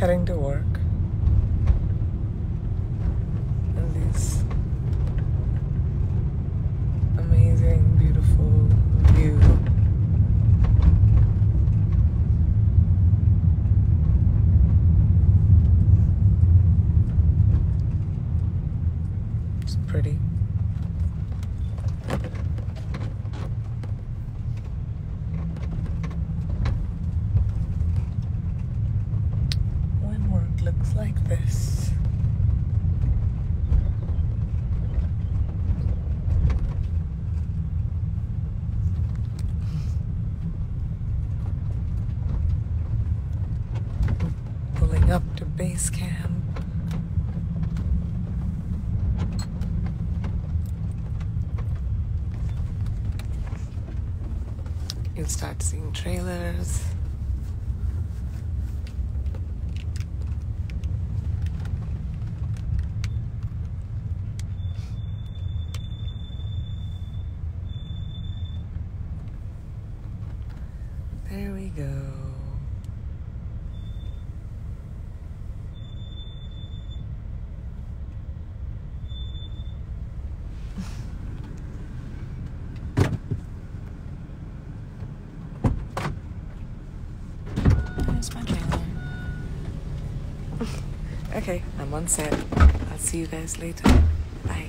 heading to work. And these amazing, beautiful view. It's pretty. Looks like this. Pulling up to base camp. You'll start seeing trailers. There we go. There's my trailer. Okay, I'm on set. I'll see you guys later. Bye.